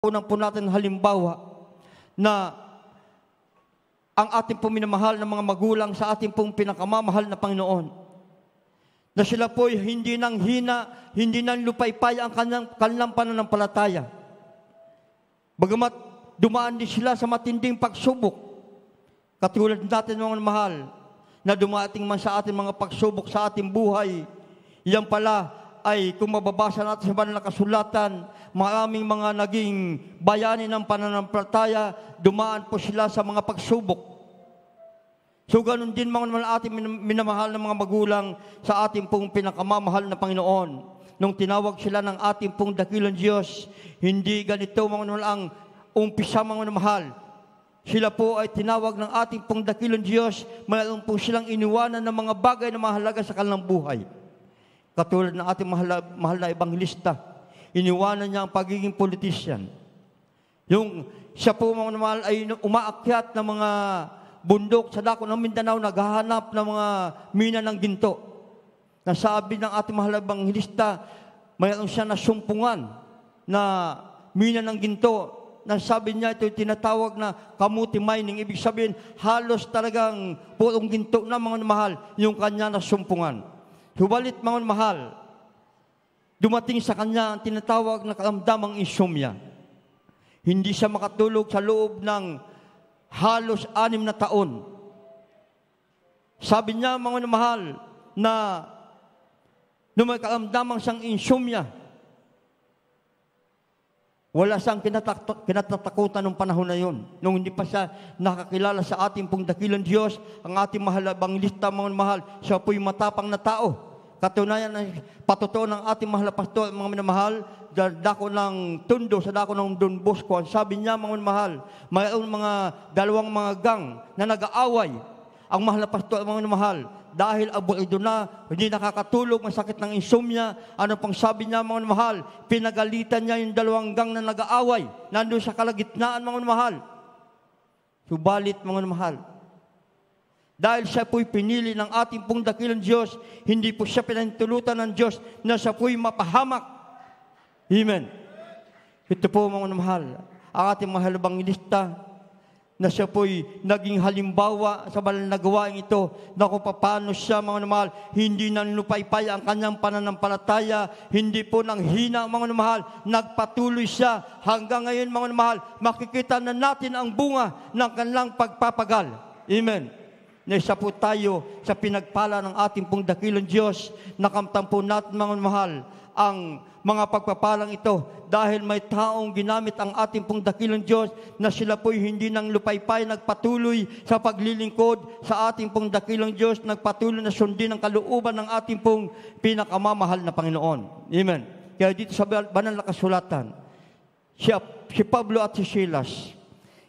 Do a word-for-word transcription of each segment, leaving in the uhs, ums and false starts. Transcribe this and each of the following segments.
Unang po natin halimbawa na ang ating pong minamahal ng mga magulang sa ating pong pinakamamahal na Panginoon, na sila po'y hindi nang hina, hindi nang lupaypay ang kanilang, kanilang pananampalataya. Bagamat dumaan din sila sa matinding pagsubok, katulad natin mga mahal, na dumating man sa ating mga pagsubok sa ating buhay, yan pala ay kung mababasa natin sa banal na kasulatan, maraming mga naging bayani ng pananampalataya, dumaan po sila sa mga pagsubok. So ganun din mga naman ating minamahal ng mga magulang sa ating pong pinakamamahal na Panginoon. Nung tinawag sila ng ating pong dakilang Diyos, hindi ganito mga naman ang umpisa mga namahal. Sila po ay tinawag ng ating pong dakilang Diyos, mayroon po silang iniwanan ng mga bagay na mahalaga sa kanilang buhay. Katulad ng ating mahal, mahal na ebanghelista, iniwanan niya ang pagiging politisyan. Yung siya po mga mahal ay umaakyat ng mga bundok sa dako ng Mindanao, naghahanap ng mga mina ng ginto. Nasabi ng ating mahal na ebanghelista, mayroon siya na sumpungan na mina ng ginto. Nasabi niya ito tinatawag na kamuti mining. Ibig sabihin, halos talagang purong ginto na mga mahal yung kanya na sumpungan. Subalit mga mahal, dumating sa kanya ang tinatawag na karamdamang insomnia. Hindi siya makatulog sa loob ng halos anim na taon. Sabi niya mga mahal na nung may karamdamang siyang insomnia, wala siyang kinatatakutan ng panahon na yun. Nung hindi pa siya nakakilala sa ating pong dakilang Diyos, ang ating mahal na ebanghelista, mga mahal, siya po'y matapang na tao. Katunayan, patotoo ng ating mahal na pastor, mga minamahal, dako ng Tondo, sa dako ng Don Bosco. Ang sabi niya, mga minamahal, mayroon mga dalawang mga gang na nag-aaway. Ang mahal na pastor, mga minamahal, dahil aburido na, hindi nakakatulog, masakit ng insomnia. Ano pang sabi niya mga mahal? Pinagalitan niya yung dalawang gang na nag-aaway. Nandun sa kalagitnaan mga mahal. Subalit mga mahal, dahil siya po'y pinili ng ating pong dakilang Diyos, hindi po siya pinahintulutan ng Diyos na siya po'y mapahamak. Amen. Ito po mga mahal, ang ating mahal ebanghelista, na siya po'y naging halimbawa sa banal na gawain ito, na kung paano siya mga namahal, hindi nang lupaypay ang kanyang pananampalataya, hindi po nang hina mga namahal, nagpatuloy siya hanggang ngayon mga namahal, makikita na natin ang bunga ng kanilang pagpapagal. Amen. Naisa po tayo sa pinagpala ng ating pong dakilang Diyos, nakamtan po natin mga namahal ang mga pagpapalang ito, dahil may taong ginamit ang ating pong dakilang Diyos na sila po'y hindi nang lupaypay, nagpatuloy sa paglilingkod sa ating pong dakilang Diyos, nagpatuloy na sundin ang kalooban ng ating pong pinakamamahal na Panginoon. Amen. Kaya dito sa banal na kasulatan, si, si Pablo at si Silas,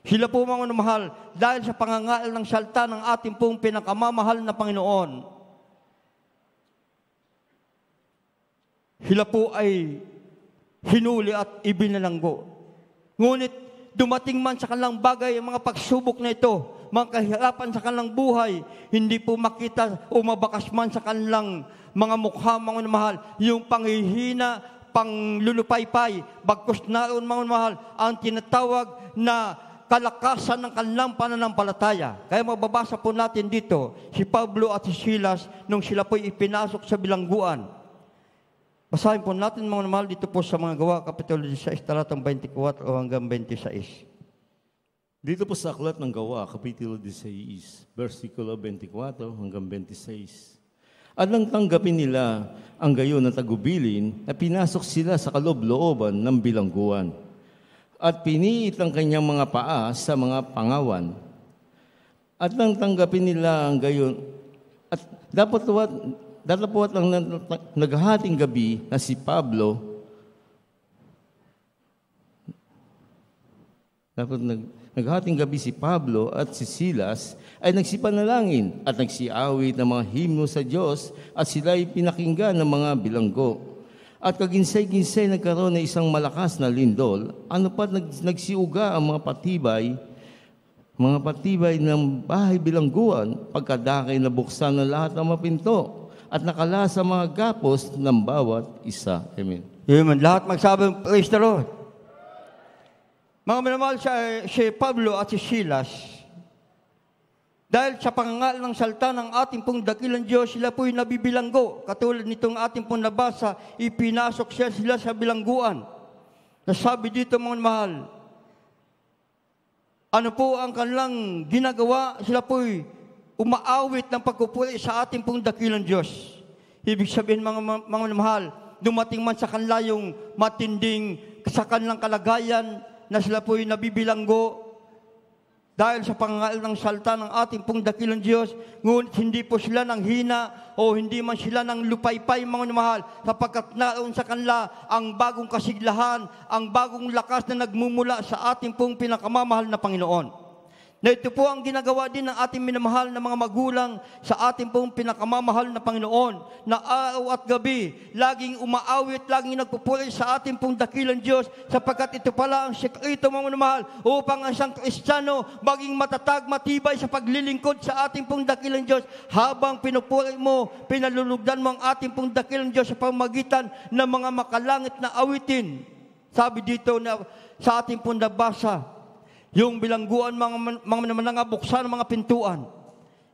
sila po mga mahal, dahil sa pangangail ng salta ng ating pong pinakamamahal na Panginoon, sila po ay hinuli at ibinalanggo. Ngunit dumating man sa kanilang bagay ang mga pagsubok na ito, mga kahirapan sa kanilang buhay, hindi po makita o mabakas man sa kanilang mga mukha, mga mahal, yung panghihina, panglulupaypay, bagkus naroon, mga mahal, ang tinatawag na kalakasan ng kanilang pananampalataya. Kaya mababasa po natin dito, si Pablo at si Silas, nung sila po ipinasok sa bilangguan. Basahin po natin mga mahal dito po sa mga Gawa, Kapitulo labing-isa, talatang dalawampu't apat hanggang dalawampu't sais. Dito po sa Aklat ng Gawa, Kapitulo labing-isa, versikulo dalawampu't apat hanggang dalawampu't sais. At nang tanggapin nila ang gayon na tagubilin, na pinasok sila sa kaloob-looban ng bilangguan. At piniit ang kanyang mga paa sa mga pangawan. At nang tanggapin nila ang gayon, at dapat wat, Datapot ang naghahating gabi na si Pablo, dapat naghahating gabi si Pablo at si Silas ay nagsipanalangin at nagsiawit ng mga himno sa Diyos, at sila ay pinakinggan ng mga bilanggo. At kaginsay-ginsay nagkaroon na isang malakas na lindol, ano pat nagsiuga ang mga patibay, mga patibay ng bahay bilangguan, pagkadakay na buksan ng lahat ng mapinto, at nakala sa mga gapos ng bawat isa. Amen. Amen. Lahat magsabi, praise the Lord. Mga minamahal, siya, si Pablo at si Silas, dahil sa pangangal ng salita ng ating pong dakilang Diyos, sila po'y nabibilanggo. Katulad nitong ating pong nabasa, ipinasok siya sila sa bilangguan. Nasabi dito, mga minamahal, ano po ang kanilang ginagawa? Sila po'y umaawit ng pagkupuri sa ating pong dakilang Diyos. Ibig sabihin, mga, mga minamahal, dumating man sa kanila yung matinding sa kanilang kalagayan na sila po'y nabibilanggo dahil sa pangangal ng salta ng ating pong dakilang Diyos, ngunit hindi po sila nang hina o hindi man sila nang lupaypay, mga minamahal, sapagkat naroon sa kanila ang bagong kasiglahan, ang bagong lakas na nagmumula sa ating pong pinakamamahal na Panginoon. Na ito po ang ginagawa din ng ating minamahal na mga magulang sa ating pong pinakamamahal na Panginoon, na araw at gabi, laging umaawit, laging nagpupuri sa ating pong dakilang Diyos, sapagkat ito pala ang sekreto, mga minamahal, upang ang isang Kristiyano maging matatag, matibay sa paglilingkod sa ating pong dakilang Diyos. Habang pinupuri mo, pinalulugdan mo ang ating pong dakilang Diyos sa pamagitan ng mga makalangit na awitin. Sabi dito na sa ating pong nabasa, yung bilangguan, mga, mga manangabuksan ng mga pintuan.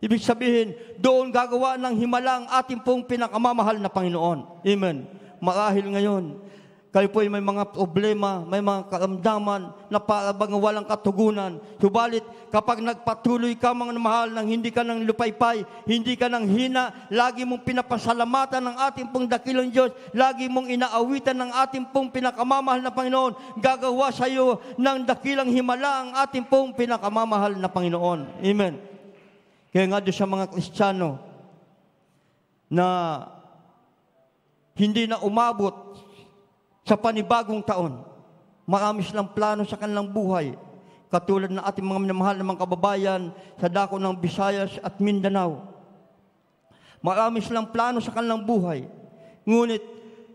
Ibig sabihin, doon gagawa ng himala ang ating pong pinakamamahal na Panginoon. Amen. Marahil ngayon, kayo po ay may mga problema, may mga karamdaman na para bang walang katugunan. Subalit, kapag nagpatuloy ka, mga mahal, nang hindi ka nang lupaypay, hindi ka nang hina, lagi mong pinapasalamatan ng ating pong dakilang Diyos, lagi mong inaawitan ng ating pong pinakamamahal na Panginoon, gagawa sa iyo ng dakilang himala ang ating pong pinakamamahal na Panginoon. Amen. Kaya nga doon sa mga Kristiyano na hindi na umabot sa panibagong taon, marami silang plano sa kanilang buhay. Katulad ng ating mga minamahal na mga kababayan sa dako ng Visayas at Mindanao. Marami silang plano sa kanilang buhay. Ngunit,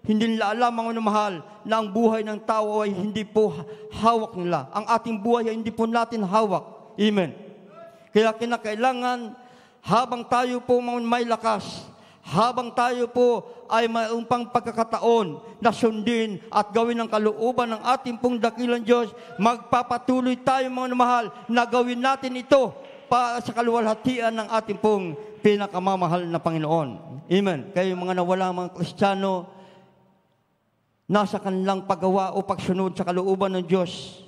hindi nila alam, mga minamahal, na ang buhay ng tao ay hindi po hawak nila. Ang ating buhay ay hindi po natin hawak. Amen. Kaya kinakailangan, habang tayo po may lakas, habang tayo po ay mayroong pang pagkakataon na sundin at gawin ang kalooban ng ating pong dakilang Diyos, magpapatuloy tayo, mga mahal, na gawin natin ito para sa kaluwalhatian ng ating pong pinakamamahal na Panginoon. Amen. Kayo mga nawala, mga Kristiyano, nasa kanilang paggawa o pagsunod sa kalooban ng Diyos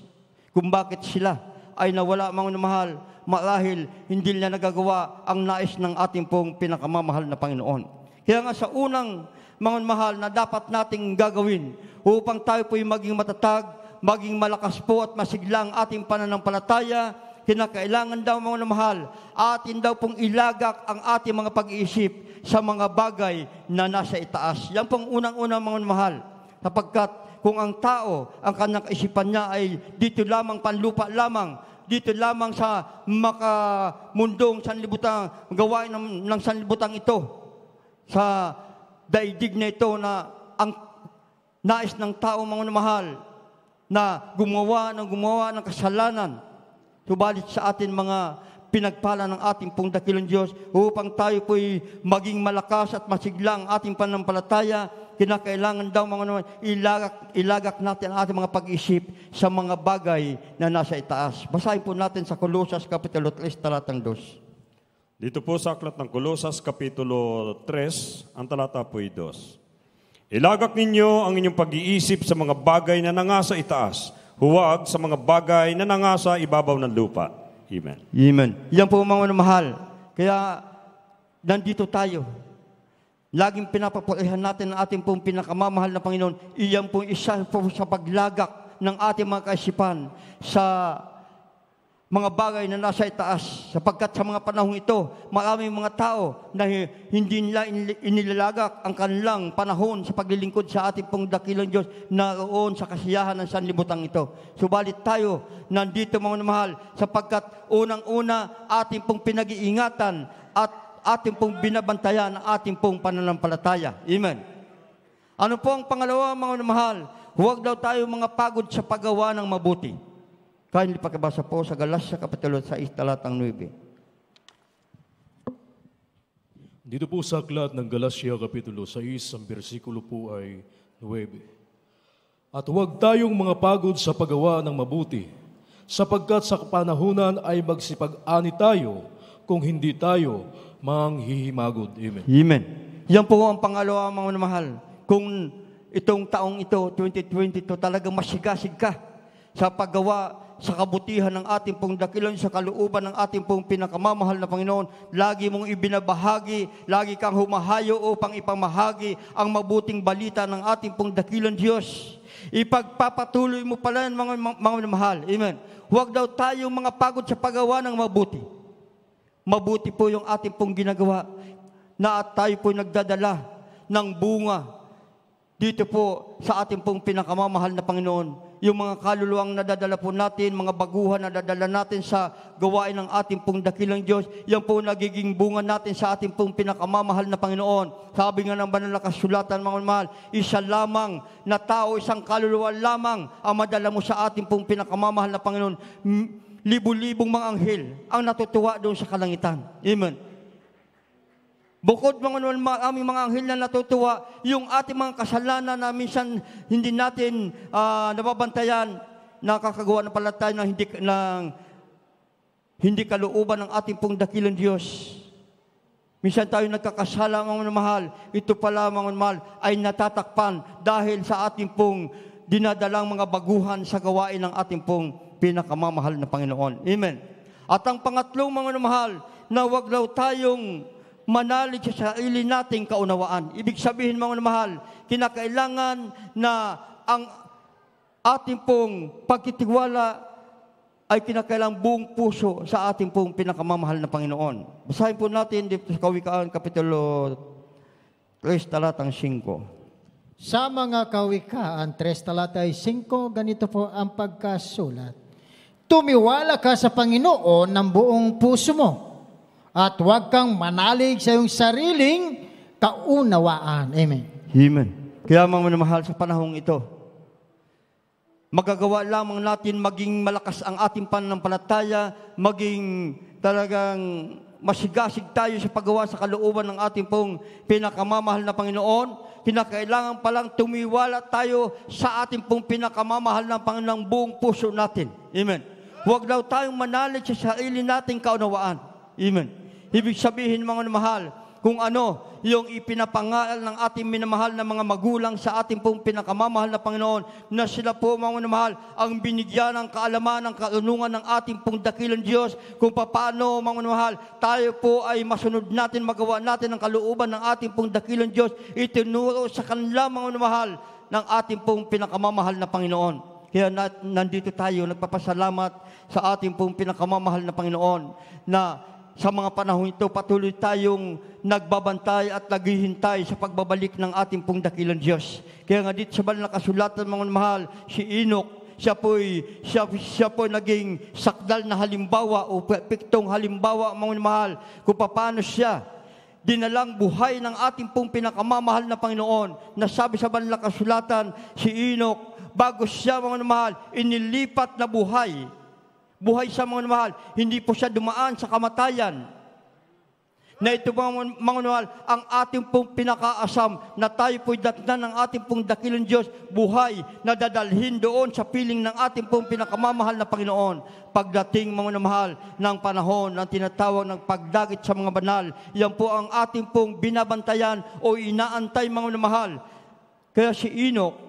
kung bakit sila ay nawala, mga mahal, marahil hindi niya nagagawa ang nais ng ating pong pinakamamahal na Panginoon. Kaya nga sa unang, mga mahal, na dapat nating gagawin upang tayo po'y maging matatag, maging malakas po at masiglang ating pananampalataya, kinakailangan daw, mga mahal, atin daw pong ilagak ang ating mga pag-iisip sa mga bagay na nasa itaas. Yan pong unang-unang, mga mahal, sapagkat kung ang tao, ang kanyang isipan niya ay dito lamang, panlupa lamang, dito lamang sa makamundong sanlibutan, gawain ng, ng sanlibutan ito, sa daigdig na ito, na ang nais ng tao, mga mahal, na gumawa ng gumawa ng kasalanan. Subalit sa atin, mga pinagpala ng ating pong dakilang Diyos, upang tayo po'y maging malakas at masiglang ating pananampalataya, kinakailangan daw, mga naman, ilagak, ilagak natin ang ating mga pag-isip sa mga bagay na nasa itaas. Basahin po natin sa Kolosas Kapitulo tres, talatang dos. Dito po sa aklat ng Kolosas Kapitulo tres, ang talata po ay dos. Ilagak ninyo ang inyong pag-iisip sa mga bagay na nangasa itaas, huwag sa mga bagay na nangasa ibabaw ng lupa. Amen. Amen. Yan po, mga mahal. Kaya, nandito tayo. Laging pinapapurihan natin ang ating pong pinakamamahal na Panginoon. Iyan pong isa po sa paglagak ng ating mga kaisipan sa mga bagay na nasa itaas. Sapagkat sa mga panahong ito, maraming mga tao na hindi nila inilalagak ang kanilang panahon sa paglilingkod sa ating pong dakilang Diyos, naroon sa kasiyahan ng sanlibutan ito. Subalit tayo, nandito, mga mahal, sapagkat unang-una ating pong pinag-iingatan at ating pong binabantayan ang ating pong pananampalataya. Amen. Ano po ang pangalawa, mga mahal? Huwag daw tayo mga pagod sa paggawa ng mabuti. Kaya nilipakibasa po sa Galacia Kapitulo sais, talatang nueve. Dito po sa aklat ng Galacia Kapitulo sais, ang bersikulo po ay nueve. At huwag tayong mga pagod sa paggawa ng mabuti, sapagkat sa kapanahunan ay magsipag-ani tayo kung hindi tayo manghihimagod. Amen. Amen. Yan po ang pangalawa, mga mahal. Kung itong taong ito, twenty twenty-two, talagang masigasig ka sa paggawa sa kabutihan ng ating pong dakilan, sa kalooban ng ating pong pinakamamahal na Panginoon. Lagi mong ibinabahagi, lagi kang humahayo upang ipamahagi ang mabuting balita ng ating pong dakilan, Diyos. Ipagpapatuloy mo pala yan, mga, mga mahal. Amen. Huwag daw tayong mga pagod sa paggawa ng mabuti. Mabuti po yung ating pong ginagawa, na at tayo po nagdadala ng bunga dito po sa ating pong pinakamamahal na Panginoon. Yung mga kaluluwang nadadala po natin, mga baguhan na nadadala natin sa gawain ng ating pong dakilang Diyos, yan po nagiging bunga natin sa ating pong pinakamamahal na Panginoon. Sabi nga ng Banal na Kasulatan, mga mahal, isa lamang na tao, isang kaluluwa lamang ang madala mo sa ating pong pinakamamahal na Panginoon. Libu-libong mga anghel ang natutuwa doon sa kalangitan. Amen. Bukod, mga aming mga anghel na natutuwa, yung ating mga kasalanan na minsan hindi natin uh, nababantayan, nakakagawa na pala tayo ng hindi, ng, hindi kalooban ng ating pong dakilang Diyos. Minsan tayo nagkakasala, mga mahal. Ito pala, mga mahal, ay natatakpan dahil sa ating pong dinadalang mga baguhan sa gawain ng ating pong pinakamamahal na Panginoon. Amen. At ang pangatlong, mga mahal, na huwag daw tayong manalig sa sarili nating kaunawaan. Ibig sabihin, mga mahal, kinakailangan na ang ating pong pagtitiwala ay kinakailangang buong puso sa ating pong pinakamamahal na Panginoon. Basahin po natin dito sa Kawikaan, Kapitulo tres, talatang singko. Sa mga Kawikaan tres, talatang singko, ganito po ang pagkasulat. Tumiwala ka sa Panginoon ng buong puso mo, at huwag kang manalig sa iyong sariling kaunawaan. Amen. Amen. Kaya, mga mahal, sa panahong ito, magagawa lamang natin maging malakas ang ating pananampalataya, maging talagang masigasig tayo sa paggawa sa kalooban ng ating pong pinakamamahal na Panginoon. Kinakailangan palang tumiwala tayo sa ating pong pinakamamahal na Panginoon ng buong puso natin. Amen. Huwag daw tayong manalig sa sarili nating kaunawaan. Amen. Ibig sabihin, mga mahal, kung ano yung ipinapangaral ng ating minamahal na mga magulang sa ating pong pinakamamahal na Panginoon, na sila po, mga mahal, ang binigyan ng kaalaman, ng karunungan ng ating pong dakilang Diyos, kung paano, mga mahal, tayo po ay masunod natin, magawa natin ang kalooban ng ating pong dakilang Diyos, itinuro sa kanila, mga mahal, ng ating pong pinakamamahal na Panginoon. Kaya na, nandito tayo, nagpapasalamat sa ating pong pinakamamahal na Panginoon, na sa mga panahon ito, patuloy tayong nagbabantay at naghihintay sa pagbabalik ng ating pong dakilang Diyos. Kaya nga dito sa Banal na Kasulatan, mga mahal, si Enoch, siya po'y, siya, siya po'y naging sakdal na halimbawa o piktong halimbawa, mga mahal, kung paano siya dinalang buhay ng ating pong pinakamamahal na Panginoon. Nasabi sa Banal na Kasulatan, si Enoch, bago siya, mga mahal, inilipat na buhay. Buhay siya, mga mahal, hindi po siya dumaan sa kamatayan. Na ito, mga mahal, ang ating pong pinakaasam na tayo po'y datnan ng ating pong dakilang Diyos, buhay na dadalhin doon sa piling ng ating pong pinakamamahal na Panginoon. Pagdating, mga mahal, ng panahon ng tinatawag ng pagdagit sa mga banal, yan po ang ating pong binabantayan o inaantay, mga mahal. Kaya si Enoch,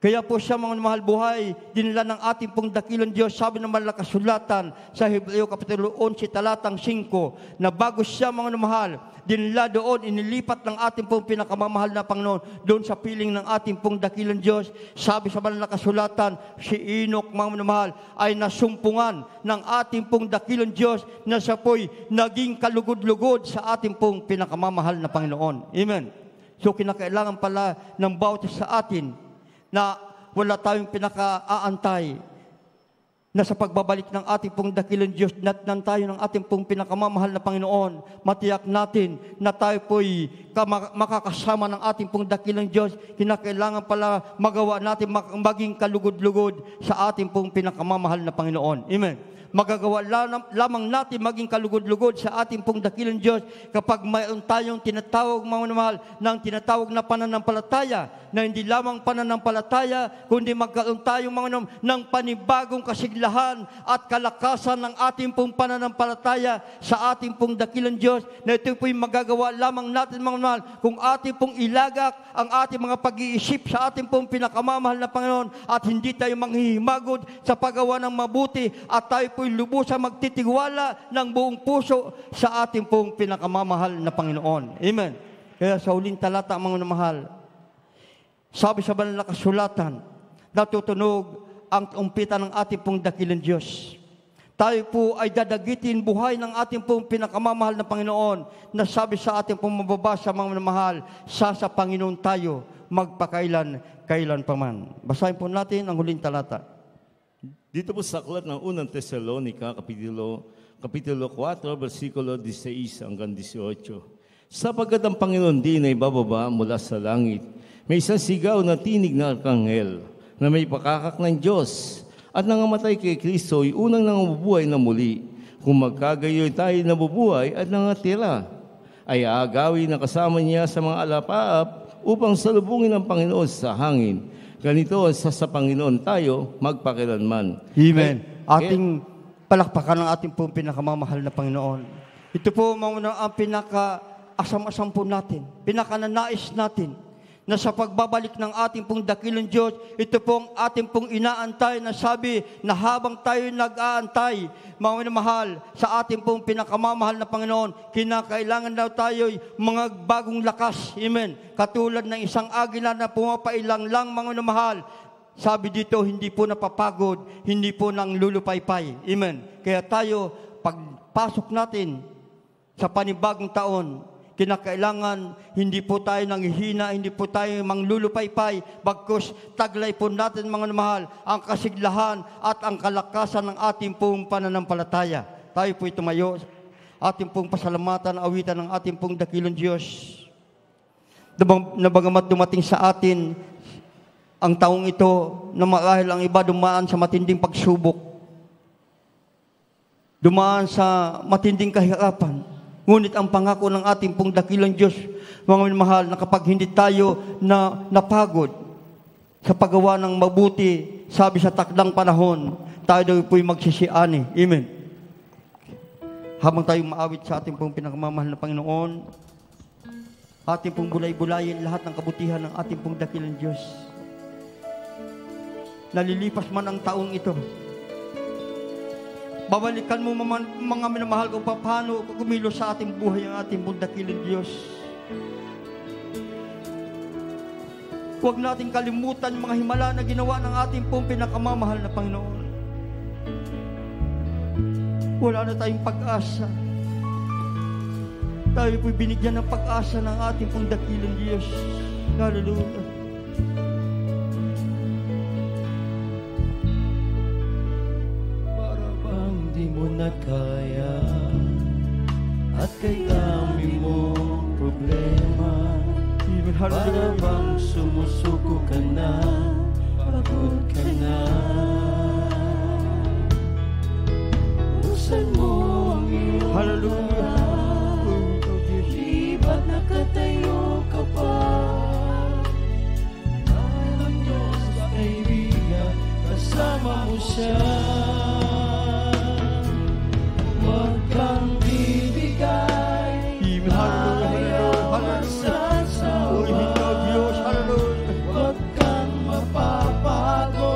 kaya po siya, mga mahal, buhay, dinala ng ating pong dakilang Diyos. Sabi ng Banal na Kasulatan sa Hebreo, Kapitulo eleven, talatang five, na bago siya, mga mahal, dinala doon, inilipat ng ating pong pinakamamahal na Panginoon doon sa piling ng ating pong dakilang Diyos. Sabi sa Banal na Kasulatan, si Enoch, mga mahal, ay nasumpungan ng ating pong dakilang Diyos, na siya po'y naging kalugod-lugod sa ating pong pinakamamahal na Panginoon. Amen. So kinakailangan pala ng bawat sa atin na wala tayong pinaka-aantay, na sa pagbabalik ng ating pong dakilang Diyos, natnan tayo ng ating pong pinakamamahal na Panginoon. Matiyak natin na tayo po'y makakasama ng ating pong dakilang Diyos. Kinakailangan pala magawa natin maging kalugod-lugod sa ating pong pinakamamahal na Panginoon. Amen. Magagawa lamang natin maging kalugod-lugod sa ating pong dakilang Diyos kapag mayroon tayong tinatawag, mga mahal, ng tinatawag na pananampalataya, na hindi lamang pananampalataya, kundi magkaroon tayong, mga mahal, ng panibagong kasiglahan kasadlahan at kalakasan ng ating pong pananampalataya sa ating pong dakilang Diyos, na ito po'y magagawa lamang natin mga mahal kung ating pong ilagak ang ating mga pag-iisip sa ating pong pinakamamahal na Panginoon at hindi tayo manghihimagod sa paggawa ng mabuti at tayo po'y lubusang magtitiwala ng buong puso sa ating pong pinakamamahal na Panginoon. Amen. Kaya sa huling talata mga mahal, sabi sa banal na kasulatan, natutunog ang umpitan ng ating pong dakilang Diyos. Tayo po ay dadagitin buhay ng ating pong pinakamamahal na Panginoon na sabi sa ating pong mababasa mga mahal, sa sa Panginoon tayo magpakailan, kailan paman. Basahin po natin ang huling talata. Dito po sa aklat ng unang Tesalonica, Kapitulo, Kapitulo four, versikulo sixteen hanggang eighteen. Sapagkat ang Panginoon din ay bababa mula sa langit, may isang sigaw na tinig na arkanghel na may pakakak ng Diyos, at nangamatay kay Kristo ay unang nangabubuhay na muli. Kung magkagayoy tayo nabubuhay at nangatira, ay aagawin na kasama niya sa mga alapaap upang salubungin ang Panginoon sa hangin. Ganito sa sa Panginoon tayo magpakilanman. Amen. Ay, ating palakpakan ng ating pong pinakamamahal na Panginoon. Ito po mga ang pinaka asam-asam po natin, pinakananais natin na sa pagbabalik ng ating pong dakilang Diyos, ito pong ating pong inaantay na sabi na habang tayo nag-aantay, mga mahal, sa ating pong pinakamamahal na Panginoon, kinakailangan daw tayo mga bagong lakas. Amen. Katulad ng isang agila na pumapailang lang, mga mahal. Sabi dito, hindi po napapagod, hindi po nang lulupaypay. Amen. Kaya tayo, pagpasok natin sa panibagong taon, kinakailangan, hindi po tayo nanghihina, hindi po tayo manglulupaypay, bagkus taglay po natin mga mahal ang kasiglahan at ang kalakasan ng ating pong pananampalataya. Tayo po tumayo, ating pong pasalamatan, awitan ng ating pong dakilang Diyos. Na bagamat dumating sa atin ang taong ito, na marahil ang iba dumaan sa matinding pagsubok, dumaan sa matinding kahirapan, ngunit ang pangako ng ating pong dakilang Diyos, mga mahal, na kapag hindi tayo na napagod sa paggawa ng mabuti, sabi sa takdang panahon, tayo daw po'y magsisiani. Amen. Habang tayo maawit sa ating pong pinakamamahal na Panginoon, ating pong bulay-bulayin lahat ng kabutihan ng ating pong dakilang Diyos. Nalilipas man ang taong ito, babalikan mo mga minamahal kung paano kumilo sa ating buhay ang ating bundakiling Diyos. Huwag natin kalimutan yung mga himala na ginawa ng ating pong pinakamamahal na Panginoon. Wala na tayong pag-asa. Tayo po'y binigyan ng pag-asa ng ating pong dakiling Diyos. Hallelujah. Kaya at kay dami mong problema, para bang sumusuko ka na, pagod ka na. Usan mo ang iyong halaluya, libat na katayo ka pa. Dahil ang Diyos na kaibigan, kasama mo siya. Huwag kang mapapagod.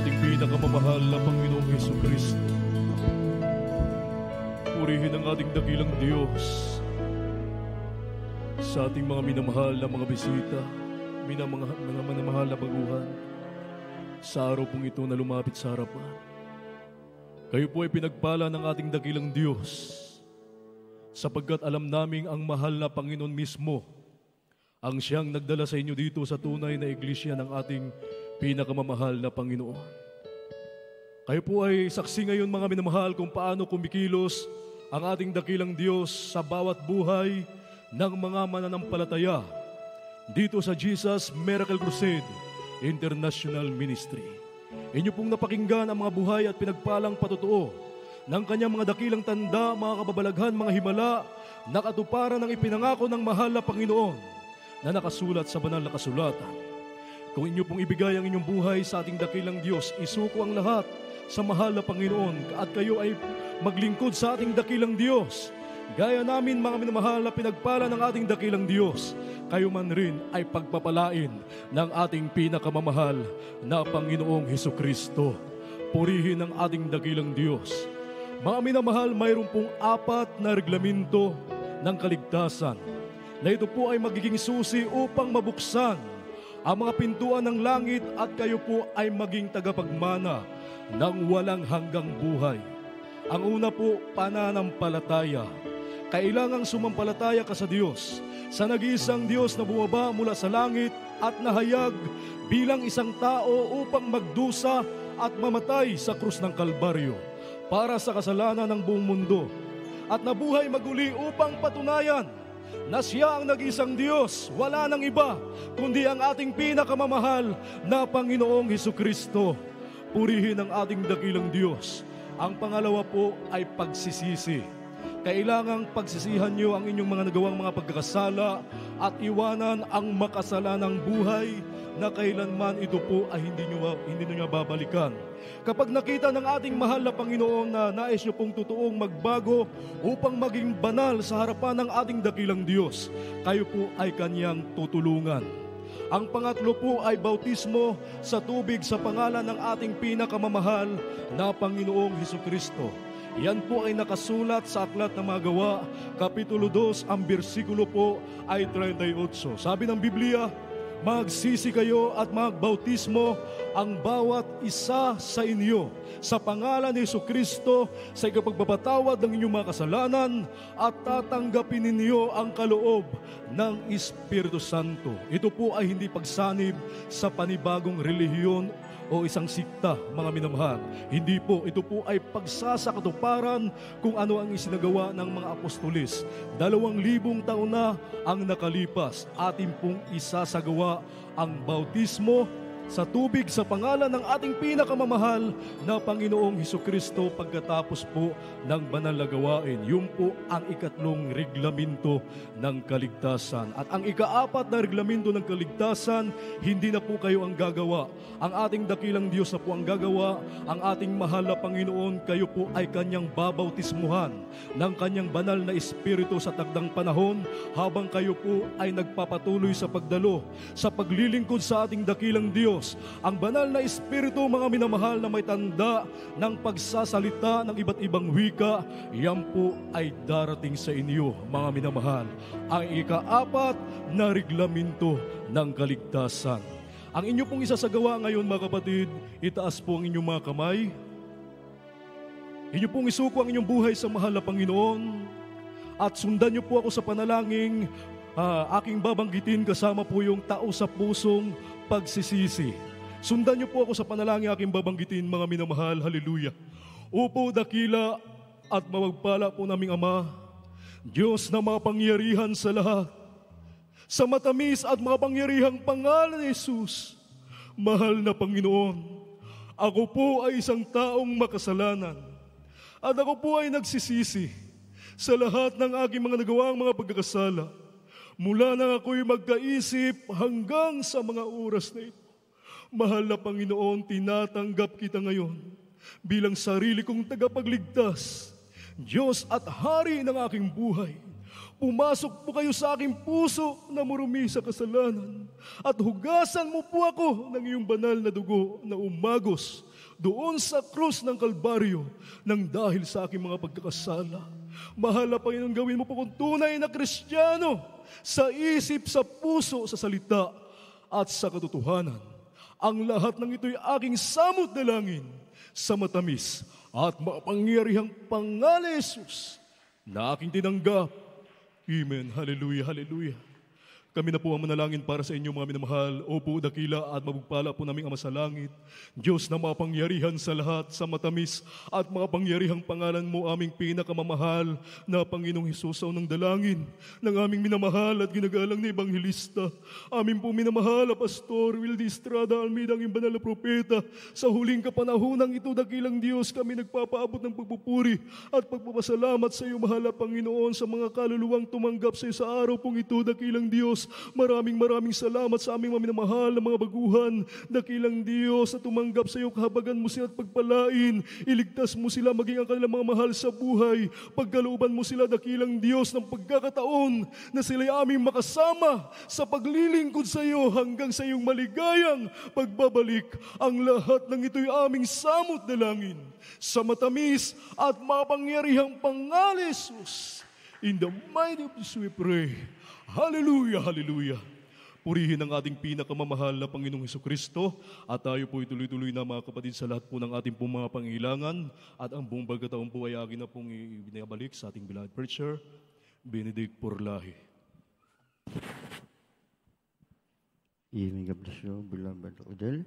ating pinakamamahal na Panginoong Hesus Kristo. Purihin ang ating dakilang Diyos sa ating mga minamahal na mga bisita, minamahal, mga minamahal na baguhan, sa araw pong ito na lumapit sa harapan. Kayo po ay pinagpala ng ating dakilang Diyos sapagkat alam naming ang mahal na Panginoon mismo ang siyang nagdala sa inyo dito sa tunay na iglesia ng ating pinakamamahal na Panginoon. Kayo po ay saksi ngayon mga minamahal kung paano kumikilos ang ating dakilang Diyos sa bawat buhay ng mga mananampalataya dito sa Jesus Miracle Crusade International Ministry. Inyo pong napakinggan ang mga buhay at pinagpalang patotoo ng kanyang mga dakilang tanda, mga kababalaghan, mga himala, nakatuparan ng ipinangako ng mahal na Panginoon na nakasulat sa banal na kasulatan. Kung inyo pong ibigay ang inyong buhay sa ating dakilang Diyos, isuko ang lahat sa mahal na Panginoon at kayo ay maglingkod sa ating dakilang Diyos. Gaya namin mga minamahal na pinagpala ng ating dakilang Diyos, kayo man rin ay pagpapalain ng ating pinakamamahal na Panginoong Hesukristo. Purihin ang ating dakilang Diyos. Mga minamahal, mayroon pong apat na reglamento ng kaligtasan na ito po ay magiging susi upang mabuksan ang mga pintuan ng langit at kayo po ay maging tagapagmana ng walang hanggang buhay. Ang una po, pananampalataya. Kailangang sumampalataya ka sa Diyos, sa nag-iisang Diyos na bumaba mula sa langit at nahayag bilang isang tao upang magdusa at mamatay sa krus ng Kalbaryo para sa kasalanan ng buong mundo at nabuhay maguli upang patunayan na siya ang nag-isang Diyos, wala nang iba, kundi ang ating pinakamamahal na Panginoong Hesukristo. Purihin ang ating dakilang Diyos. Ang pangalawa po ay pagsisisi. Kailangang pagsisihan niyo ang inyong mga nagawang mga pagkakasala at iwanan ang makasalanang buhay na kailanman ito po ay hindi niyo, hindi niyo babalikan. Kapag nakita ng ating mahal na Panginoon na nais niyo pong totoong magbago upang maging banal sa harapan ng ating dakilang Diyos, kayo po ay kanyang tutulungan. Ang pangatlo po ay bautismo sa tubig sa pangalan ng ating pinakamamahal na Panginoong Hesukristo. Yan po ay nakasulat sa Aklat ng Mga Gawa, Kapitulo two, ang bersikulo po ay thirty-eight. Sabi ng Biblia, magsisi kayo at magbautismo ang bawat isa sa inyo sa pangalan ni Hesukristo sa ikapagpapatawad ng inyong mga kasalanan at tatanggapin ninyo ang kaloob ng Espiritu Santo. Ito po ay hindi pagsanib sa panibagong relihiyon o isang sikta, mga minamahal. Hindi po, ito po ay pagsasakatuparan kung ano ang isinagawa ng mga apostolis. Dalawang libong taon na ang nakalipas, atin pong isasagawa ang bautismo sa tubig sa pangalan ng ating pinakamamahal na Panginoong Hesukristo pagkatapos po ng banal na gawain. Yun po ang ikatlong reglamento ng kaligtasan. At ang ikaapat na reglamento ng kaligtasan, hindi na po kayo ang gagawa. Ang ating dakilang Diyos na po ang gagawa, ang ating mahal na Panginoon, kayo po ay kanyang babautismuhan ng kanyang banal na Espiritu sa takdang panahon habang kayo po ay nagpapatuloy sa pagdalo, sa paglilingkod sa ating dakilang Diyos. Ang banal na Espiritu, mga minamahal, na may tanda ng pagsasalita ng iba't ibang wika, yan po ay darating sa inyo, mga minamahal. Ang ikaapat na reglamento ng kaligtasan. Ang inyo pong isasagawa ngayon, mga kapatid, itaas po ang inyong mga kamay. Inyo pong isuko ang inyong buhay sa mahal na Panginoon at sundan niyo po ako sa panalangin. Ah, aking babanggitin kasama po yung tao sa pusong pagsisisi. Sundan niyo po ako sa panalangin aking babanggitin, mga minamahal. Hallelujah. Upo, dakila at mawagpala po naming Ama, Diyos na mapangyarihan sa lahat. Sa matamis at mapangyarihang pangalan ni Jesus, mahal na Panginoon, ako po ay isang taong makasalanan at ako po ay nagsisisi sa lahat ng aking mga nagawang mga pagkakasala. Mula nang ako'y magkaisip hanggang sa mga oras na ito, mahal na Panginoon, tinatanggap kita ngayon bilang sarili kong tagapagligtas, Diyos at Hari ng aking buhay. Pumasok po kayo sa aking puso na marumi sa kasalanan at hugasan mo po ako ng iyong banal na dugo na umagos doon sa krus ng Kalbaryo nang dahil sa aking mga pagkakasala. Mahal na Panginoon, gawin mo po kung tunay na Kristiyano sa isip, sa puso, sa salita at sa katotohanan. Ang lahat ng ito'y aking samot dalangin sa matamis at makapangyarihang pangalan ni Jesus na aking tinanggap. Amen. Hallelujah, hallelujah. Kami na po ang manalangin para sa inyo, mga minamahal. Opo, dakila at mabugpala po naming Ama sa Langit, Diyos na mapangyarihan sa lahat, sa matamis at makapangyarihang pangalan mo, aming pinakamamahal na Panginoong Hesus, sa unang dalangin ng aming minamahal at ginagalang na Ebanghelista, aming po minamahal na Pastor Wilde Almeda, ang banal na propeta. Sa huling kapanahonang ito, dakilang Diyos, kami nagpapaabot ng pagpupuri at pagpapasalamat sa iyo, mahal na Panginoon, sa mga kaluluwang tumanggap sa iyo sa araw pong ito, dakilang Diyos. Maraming maraming salamat sa aming minamahal na mga baguhan, dakilang Diyos, na tumanggap sa iyo. Kahabagan mo sila at pagpalain, iligtas mo sila maging ang kanilang mga mahal sa buhay. Pagkalooban mo sila, dakilang Diyos, ng pagkakataon na sila'y aming makasama sa paglilingkod sa iyo hanggang sa iyong maligayang pagbabalik. Ang lahat ng ito'y aming samot dalangin sa matamis at mapangyarihang pangalan ni Jesus. In the mighty name of Jesus we pray. Hallelujah, hallelujah. Purihin ang ating pinakamamahal na Panginoong Hesukristo, at tayo po ituloy-tuloy na, mga kapatid, sa lahat po ng ating pong mga pangailangan. At ang buong pagkataon po ay akin na pong ibinabalik sa ating beloved preacher, Benedict Porlahe. Amen. God bless you, beloved Odel.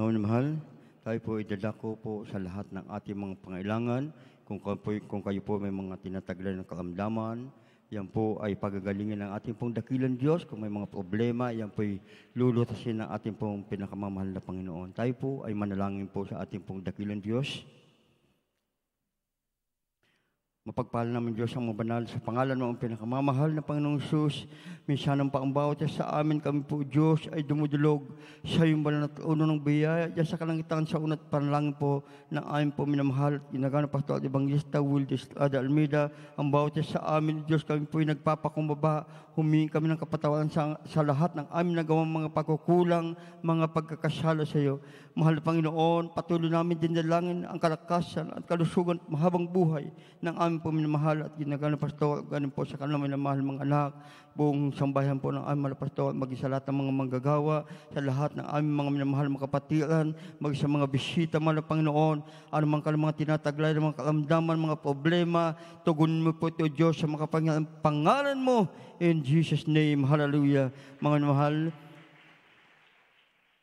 Mga mahal, tayo po itadako po sa lahat ng ating mga pangailangan. Kung kayo po, kung kayo po may mga tinataglan ng karamdaman, yan po ay pagagalingan ng ating pong dakilang Diyos. Kung may mga problema, yan po ay lulutasin ng ating pong pinakamamahal na Panginoon. Tayo po ay manalangin po sa ating pong dakilang Diyos. Mapagpala namin, Diyos, ang mabanal sa pangalan ng pinakamamahal na Panginoong Hesus. Minsanang pa ang bawat sa amin, kami po, Diyos, ay dumudulog sa iyong banal na trono ng biyaya, diyan sa kalangitan, sa unat panalangin po ng aming po minamahal at ginagana Pastor at Evangelista Wilde E. Almeda. Ang bawat sa amin, Diyos, kami po ay nagpapakumbaba. Humingi kami ng kapatawaran sa, sa lahat ng amin nagawang mga pagkukulang, mga pagkakasala sa iyo. Mahal na Panginoon, patuloy namin dinalangin ang kalakasan at kalusugan at mahabang buhay ng amin po minamahal at ginagana Pastor, ganun po sa kanila minamahal mga anak, buong sambayan po ng aming mga Pastor, maging sa lahat ng mga manggagawa, sa lahat ng aming mga minamahal mga kapatiran, maging sa mga bisita, mahal ng Panginoon, anumang kanilang mga tinataglay ng mga kalamdaman, mga problema, tugunin mo po ito, Diyos, sa mga pangalan mo, in Jesus' name, hallelujah. Mga minamahal,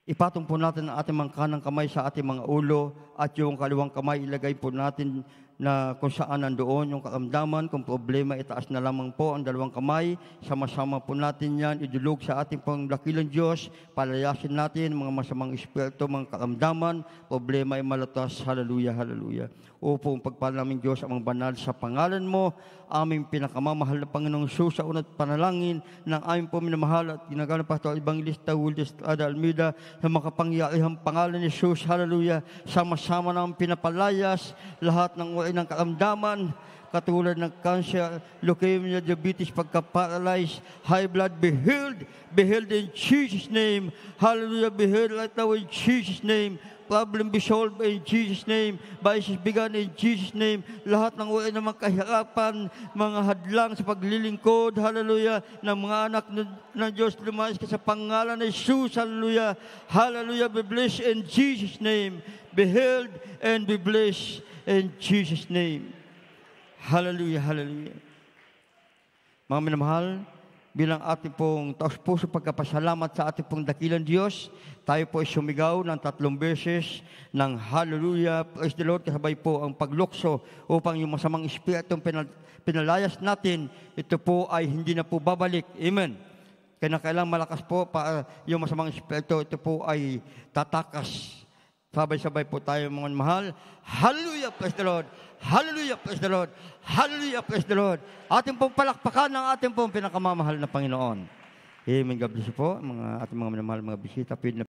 ipatong po natin ang ating mga kanang kamay sa ating mga ulo at yung kaliwang kamay ilagay po natin na kung saan nandoon yung karamdaman. Kung problema, itaas na lamang po ang dalawang kamay. Sama-sama po natin yan. Idulog sa ating pang dakilang Diyos. Palayasin natin mga masamang espiritu, mga karamdaman. Problema ay malatas. Hallelujah, hallelujah. Opo, ang pagpala namin, Diyos, ang mga banal sa pangalan mo, aming pinakamamahal na Panginoong Hesus, sa unat panalangin ng aming pinakamamahal at ginagana Pastor Evangelista Wilde E. Almeda, sa makapangyarihang pangalan ni Hesus, hallelujah. Sama-sama namin pinapalayas lahat ng uri ng karamdaman, katulad ng cancer, leukemia, diabetes, pagka-paralyzed, high blood, be healed, be healed in Jesus' name. Hallelujah, be healed right now in Jesus' name. Problem be solved in Jesus' name. Vices began in Jesus' name. Lahat ng uri ng mga kahirapan, mga hadlang sa paglilingkod, hallelujah, ng mga anak ng Diyos, lumayas ka sa pangalan ni Jesus, hallelujah. Hallelujah, be blessed in Jesus' name. Be healed and be blessed in Jesus' name. Hallelujah, hallelujah. Mga minamahal, bilang ating pong taos puso pagkapasalamat sa ating pong dakilang Diyos, tayo po sumigaw ng tatlong beses ng hallelujah, praise the Lord, kasabay po ang paglukso upang yung masamang espiritong pinal pinalayas natin, ito po ay hindi na po babalik. Amen. Kaya kailangan malakas po para yung masamang espirito, ito po ay tatakas. Sabay-sabay po tayo, mga mahal. Hallelujah, praise the Lord. Hallelujah, praise the Lord. Hallelujah, praise the Lord. Ating pong palakpakan ng ating pong pinakamamahal na Panginoon. Amen. God bless you po, mga ating mga minamahal, mga bisita.